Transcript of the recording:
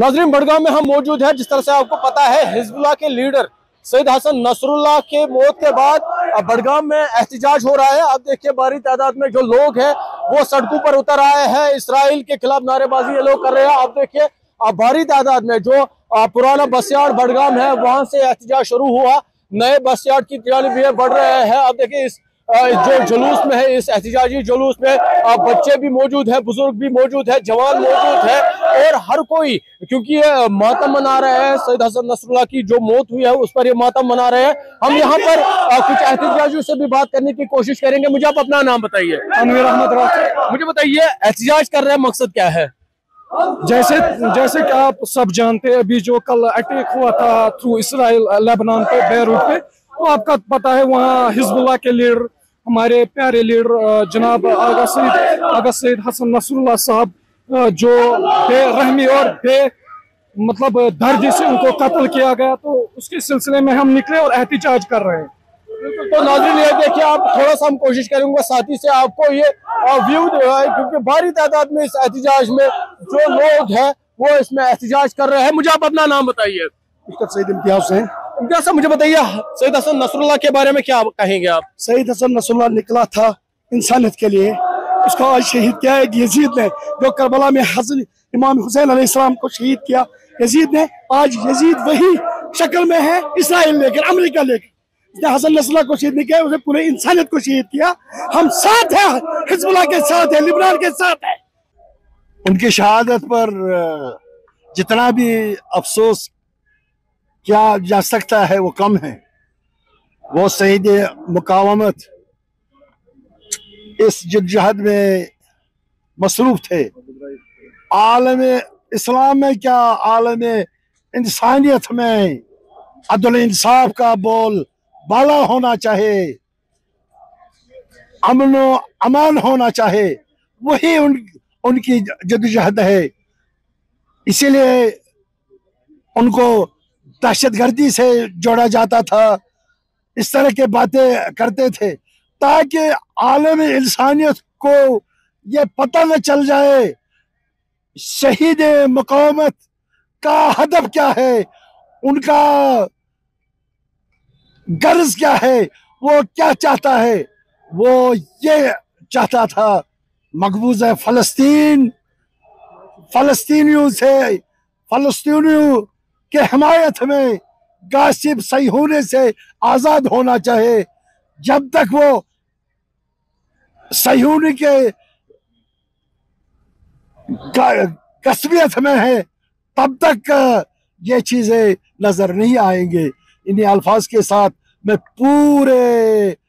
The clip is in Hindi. नाज़रीन, बड़गाम में हम मौजूद हैं। जिस तरह से आपको पता है, हिजबुल्लाह के लीडर सय्यद हसन नसरल्लाह के मौत के बाद अब बड़गाम में एहतजाज हो रहा है। आप देखिए, भारी तादाद में जो लोग हैं वो सड़कों पर उतर आए हैं। इसराइल के खिलाफ नारेबाजी ये लोग कर रहे हैं। आप देखिए, अब भारी तादाद में जो पुराना बस यार्ड बड़गाम है वहां से एहतजाज शुरू हुआ, नए बस यार्ड की जानिब ये बढ़ रहे हैं। आप देखिए, इस जो जुलूस में है, इस एहतजाजी जुलूस में बच्चे भी मौजूद है, बुजुर्ग भी मौजूद है, जवान मौजूद है और हर कोई, क्योंकि ये मातम मना रहे हैं। सय्यद हसन नसरल्लाह की जो मौत हुई है उस पर ये मातम मना रहे हैं। हम यहाँ पर कुछ एहतजाजियों से भी बात करने की कोशिश करेंगे। मुझे आप अपना नाम बताइए। अनवर अहमद राव। मुझे बताइए, एहतजाज कर रहे हैं, मकसद क्या है? जैसे कि आप सब जानते हैं, अभी जो कल अटैक हुआ था थ्रू इसराइल लेबनान पे, बैरूट पे, तो आपका पता है वहाँ हिजबुल्लाह के लीडर, हमारे प्यारे लीडर जनाब आगा सय्यद हसन नसरल्लाह साहब जो बेरहमी और मतलब दर्द से उनको कत्ल किया गया, तो उसके सिलसिले में हम निकले और एहतजाज कर रहे हैं। तो नाज़रीन, ये देखिए, आप थोड़ा सा हम कोशिश करेंगे साथी से आपको ये व्यू दिखाएं, क्योंकि भारी तादाद में इस एहतजाज में जो लोग हैं वो इसमें एहतजाज कर रहे हैं। मुझे आप अपना नाम बताइए। सय्यद इम्तियाज़ साहब, मुझे बताइए, सय्यद हसन नसरल्लाह के बारे में क्या कहेंगे आप? सय्यद हसन नसरल्लाह निकला था इंसानियत के लिए, उसको आज शहीद किया है यजीद ने। जो कर्बला में हज़रत इमाम हुसैन अलैहिस्सलाम को शहीद किया यजीद ने, आज यजीद वही शक्ल में है, इसराइल लेकर, अमरीका लेकर। उसने हसन नसरल्लाह को शहीद नहीं किया, उसने पूरे इंसानियत को शहीद किया। हम साथ हैं, हिजबुल्लाह के साथ है, लेबनान के साथ है। उनकी शहादत पर जितना भी अफसोस किया जा सकता है वो कम है। वो शहीद मुकावमत इस जद्दोजहद में मसरूफ थे। आलम इस्लाम में क्या, आलम इंसानियत में अदल इंसाफ का बोल बाला होना चाहे, अमन अमान होना चाहे, वही उनकी जद्दोजहद है। इसीलिए उनको दहशतगर्दी से जोड़ा जाता था, इस तरह के बातें करते थे, ताकि आलम इंसानियत को ये पता न चल जाए शहीद मुकामत का हदफ क्या है, उनका गर्ज क्या है, वो क्या चाहता है। वो ये चाहता था मकबूज़ फलस्तीन, फलस्तीनियों से, फलस्तीनियों के हिमायत में गासिब सहीहोने से आज़ाद होना चाहे। जब तक वो सहीहोने के कसबियत में है, तब तक ये चीजें नजर नहीं आएंगे। इन्हीं अल्फाज के साथ मैं पूरे